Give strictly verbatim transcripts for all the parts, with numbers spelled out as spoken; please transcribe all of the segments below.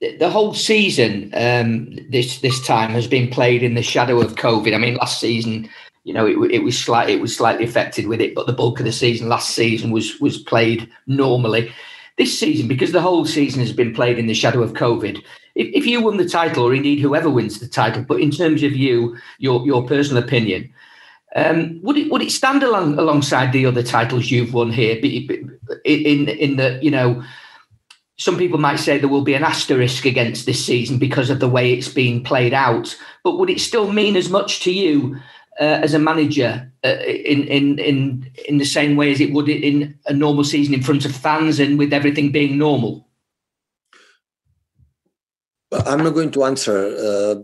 the whole season um, this this time has been played in the shadow of COVID. I mean, last season, you know, it, it was slight, it was slightly affected with it, but the bulk of the season last season was was played normally. This season, because the whole season has been played in the shadow of COVID, if, if you won the title, or indeed whoever wins the title, but in terms of you, your your personal opinion, um, would it would it stand along, alongside the other titles you've won here? In in the, you know, some people might say there will be an asterisk against this season because of the way it's been played out, but would it still mean as much to you uh, as a manager uh, in, in in in the same way as it would in a normal season in front of fans and with everything being normal? Well, I'm not going to answer. Uh,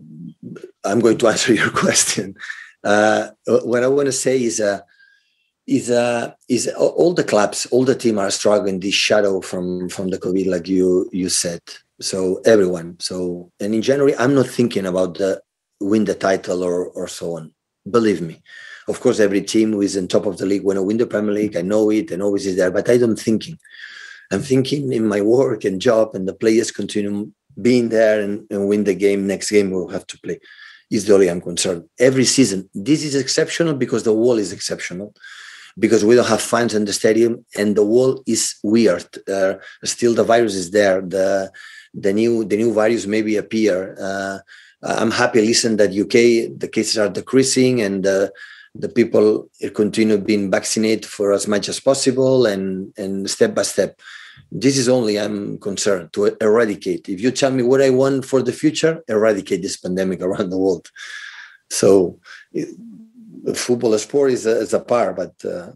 I'm going to answer your question. Uh, what I want to say is a. Uh, Is uh is all the clubs, all the team are struggling this shadow from from the COVID, like you you said. So everyone. So and in January, I'm not thinking about the win the title or or so on. Believe me, of course, every team who is on top of the league when I win the Premier League, I know it and always is there. But I don't thinking. I'm thinking in my work and job, and the players continue being there and, and win the game. Next game we'll have to play. Is the only I'm concerned. Every season, this is exceptional because the wall is exceptional. Because we don't have fans in the stadium and the wall is weird. Uh, still, the virus is there. The the new the new virus maybe appear. Uh, I'm happy. Listen, that U K the cases are decreasing and uh, the people continue being vaccinated for as much as possible and and step by step. This is only I'm concerned to eradicate. If you tell me what I want for the future, eradicate this pandemic around the world. So. It, football sport is a, is a par, but uh,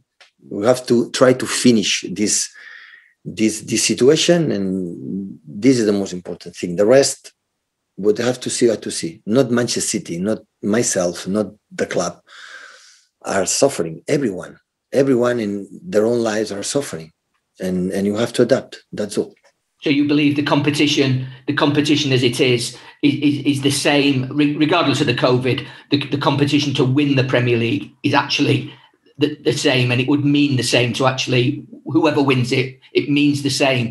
we have to try to finish this this this situation, and this is the most important thing. The rest would have to see what to see. Not Manchester City, not myself, not the club are suffering. Everyone, everyone in their own lives are suffering, and and you have to adapt. That's all. So you believe the competition, the competition as it is, is, is the same, regardless of the COVID, the, the competition to win the Premier League is actually the, the same, and it would mean the same to actually whoever wins it, it means the same.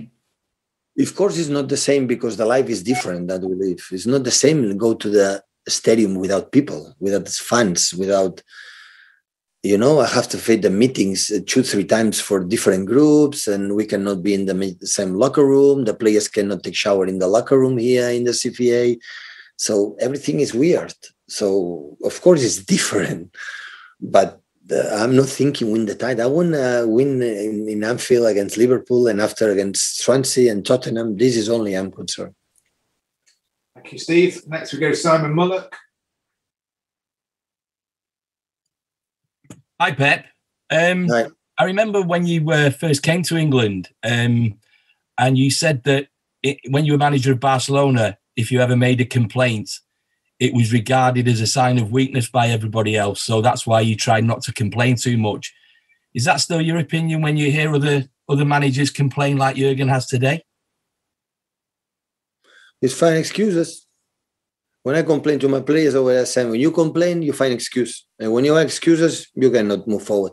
Of course, it's not the same because the life is different that we live. It's not the same to go to the stadium without people, without fans, without... You know, I have to face the meetings two, three times for different groups, and we cannot be in the same locker room. The players cannot take shower in the locker room here in the C P A. So everything is weird. So, of course, it's different. But uh, I'm not thinking win the title. I want to win in, in Anfield against Liverpool and after against Swansea and Tottenham. This is only I'm concerned. Thank you, Steve. Next we go to Simon Mullock. Hi, Pep. Um, Hi. I remember when you uh, first came to England um, and you said that it, when you were manager of Barcelona, if you ever made a complaint, it was regarded as a sign of weakness by everybody else. So that's why you tried not to complain too much. Is that still your opinion when you hear other, other managers complain like Jürgen has today? It's fine excuses. When I complain to my players, I always say, when you complain, you find excuse. And when you have excuses, you cannot move forward.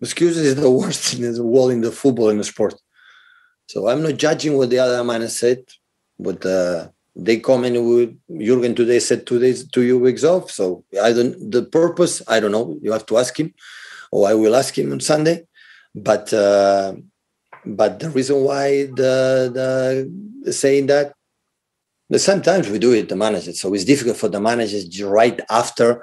Excuses is the worst in the world in the football and the sport. So I'm not judging what the other man has said, but uh, they comment with Jürgen today said two days, two weeks off. So I don't, the purpose, I don't know. You have to ask him, or I will ask him on Sunday. But uh, but the reason why the, the saying that, sometimes we do it, the managers. So it's difficult for the managers right after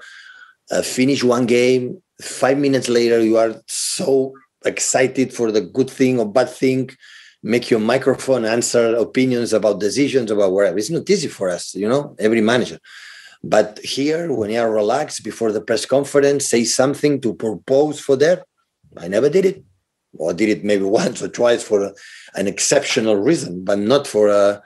uh, finish one game. Five minutes later, you are so excited for the good thing or bad thing. Make your microphone, answer opinions about decisions, about whatever. It's not easy for us, you know, every manager. But here, when you are relaxed before the press conference, say something to propose for that. I never did it. Or did it maybe once or twice for a, an exceptional reason, but not for a...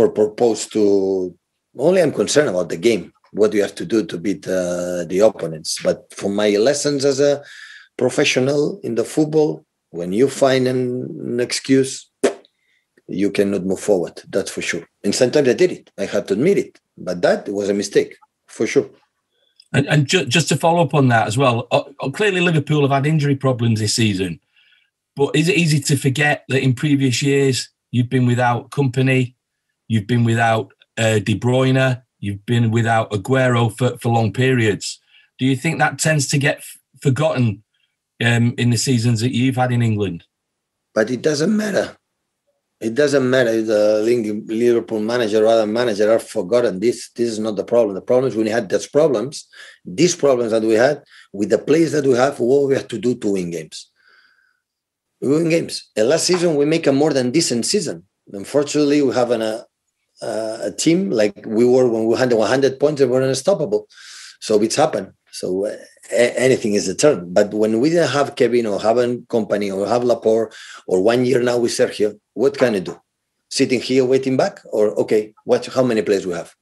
for purpose to, only I'm concerned about the game, what you have to do to beat uh, the opponents. But for my lessons as a professional in the football, when you find an, an excuse, you cannot move forward, that's for sure. And sometimes I did it, I have to admit it, but that was a mistake, for sure. And, and ju- just to follow up on that as well, uh, clearly Liverpool have had injury problems this season, but is it easy to forget that in previous years, you've been without company, You've been without uh, De Bruyne. You've been without Aguero for, for long periods. Do you think that tends to get f- forgotten um, in the seasons that you've had in England? But it doesn't matter. It doesn't matter if the Liverpool manager or other manager are forgotten. This this is not the problem. The problem is we had those problems, these problems that we had with the players that we have, what we have to do to win games. We win games. And last season, we make a more than decent season. Unfortunately, we have an, a, a team like we were when we had one hundred points and we're unstoppable. So it's happened. So uh, anything is a turn. But when we didn't have Kevin or have a company or have Laporte or one year now with Sergio, what can I do? Sitting here waiting back? Or, okay, what? How many players we have?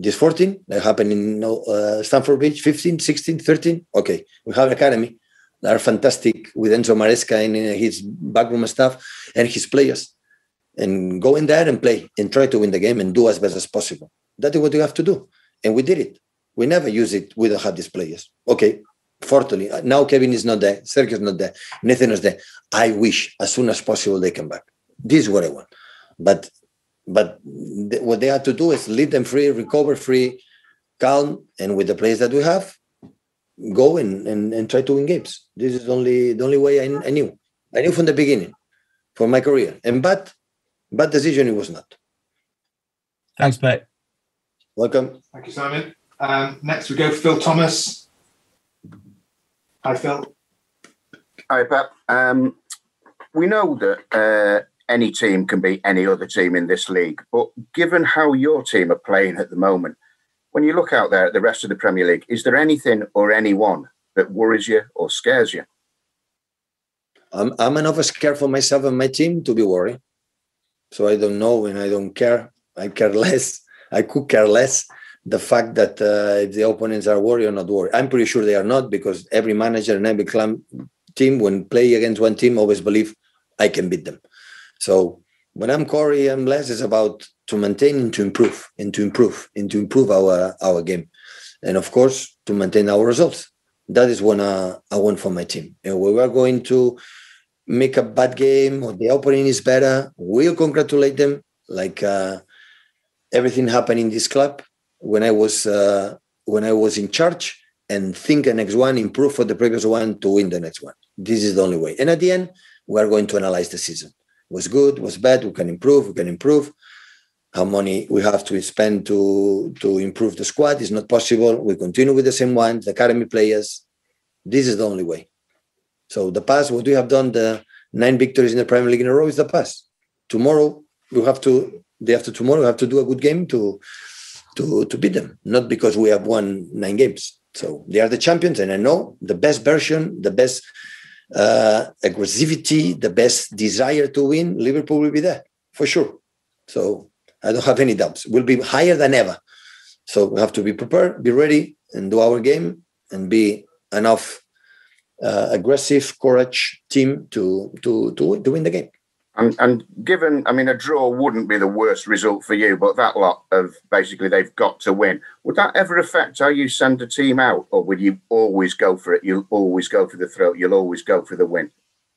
Just fourteen? That happened in uh, Stanford Beach, fifteen, sixteen, thirteen? Okay, we have an academy. They are fantastic with Enzo Maresca and his backroom staff and his players. And go in there and play and try to win the game and do as best as possible. That is what you have to do. And we did it. We never use it. We don't have these players. Okay, fortunately, now Kevin is not there. Sergio's not there. Nathan is there. I wish as soon as possible they come back. This is what I want. But but th- what they have to do is leave them free, recover free, calm, and with the players that we have, go and, and, and try to win games. This is only the only way I, I knew. I knew from the beginning, for my career. And bad, bad decision it was not. Thanks, Pat. Welcome. Thank you, Simon. Um, next we go Phil Thomas. Hi, Phil. Hi, Pep. Um, we know that uh, any team can beat any other team in this league, but given how your team are playing at the moment, when you look out there at the rest of the Premier League, is there anything or anyone that worries you or scares you? I'm, I'm enough scared for myself and my team to be worried. So I don't know and I don't care. I care less. I could care less. The fact that uh, if the opponents are worried or not worried. I'm pretty sure they are not, because every manager and every team, when play against one team, always believe I can beat them. So when I'm Corey, I'm less, it's about to maintain and to improve, and to improve, and to improve our our game. And of course, to maintain our results. That is what uh, I want for my team. And we are going to make a bad game, or the opponent is better, we'll congratulate them, like uh, everything happened in this club. When I was uh, when I was in charge, and think the next one, improve for the previous one to win the next one. This is the only way. And at the end, we are going to analyze the season. Was good, was bad. We can improve. We can improve. How money we have to spend to to improve the squad is not possible. We continue with the same one, the academy players. This is the only way. So the past, what we have done, the nine victories in the Premier League in a row is the past. Tomorrow we have to. Day after tomorrow we have to do a good game to. To, to beat them, not because we have won nine games. So they are the champions, and I know the best version, the best uh, aggressivity, the best desire to win, Liverpool will be there, for sure. So I don't have any doubts. We'll be higher than ever. So we have to be prepared, be ready, and do our game, and be enough uh, aggressive, courage team to, to, to, to win the game. And, and given, I mean, a draw wouldn't be the worst result for you, but that lot of basically they've got to win. Would that ever affect how you send a team out, or would you always go for it? You'll always go for the throat. You'll always go for the win,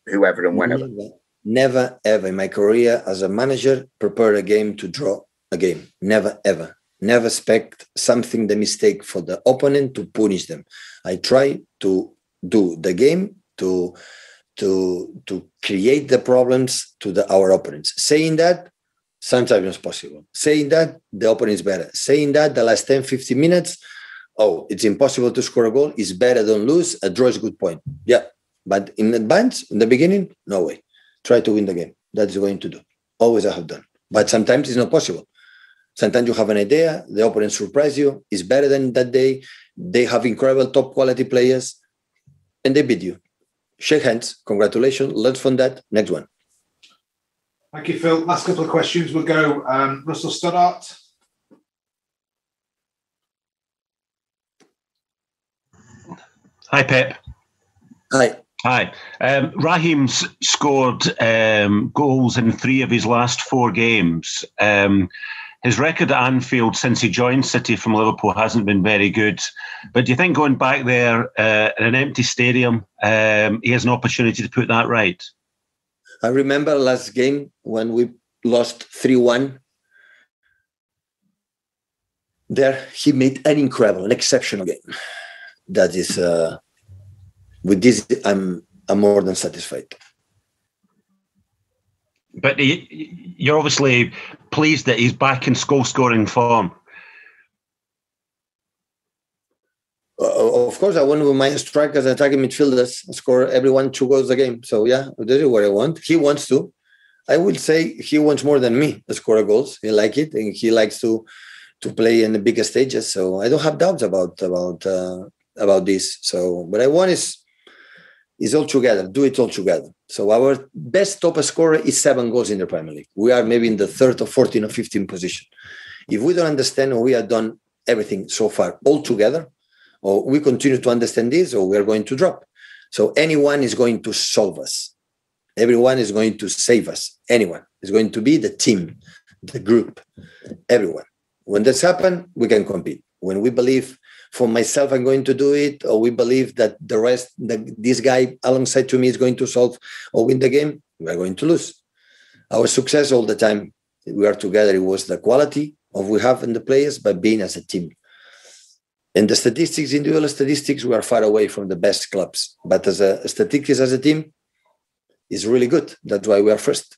whoever and whenever. Never, never ever in my career as a manager, prepare a game to draw a game. Never, ever. Never expect something, the mistake for the opponent to punish them. I try to do the game to... to to create the problems to the, our opponents. Saying that, sometimes it's possible. Saying that, the opponent is better. Saying that, the last ten, fifteen minutes, oh, it's impossible to score a goal. It's better don't lose. A draw is a good point. Yeah, but in advance, in the beginning, no way. Try to win the game. That's going to do. Always I have done. But sometimes it's not possible. Sometimes you have an idea. The opponent surprise you. It's better than that day. They have incredible top quality players, and they beat you. Shake hands. Congratulations. Learn from that. Next one. Thank you, Phil. Last couple of questions. We'll go um, Russell Stoddart. Hi, Pep. Hi. Hi. Um, Raheem's scored um, goals in three of his last four games. Um, his record at Anfield since he joined City from Liverpool hasn't been very good. But do you think going back there uh, in an empty stadium, um, he has an opportunity to put that right? I remember last game when we lost three one there he made an incredible, an exceptional game. That is, uh, with this, I'm I'm more than satisfied. But he, you're obviously pleased that he's back in goal-scoring form. Uh, of course, I want my strikers and attacking midfielders score everyone two goals a game. So yeah, this is what I want. He wants to. I would say he wants more than me to score goals. He likes it, and he likes to to play in the bigger stages. So I don't have doubts about about uh, about this. So what I want is is all together. Do it all together. So our best top scorer is seven goals in the Premier League. We are maybe in the third or fourteenth or fifteenth position. If we don't understand or we have done everything so far all together, or we continue to understand this, or we are going to drop. So anyone is going to solve us. Everyone is going to save us. Anyone is going to be the team, the group, everyone. When that's happened, we can compete. When we believe, for myself, I'm going to do it, or we believe that the rest, the, this guy alongside to me is going to solve or win the game, we are going to lose. Our success all the time, we are together. It was the quality of we have in the players by being as a team. And the statistics, individual statistics, we are far away from the best clubs. But as a statistics as a team, is really good. That's why we are first.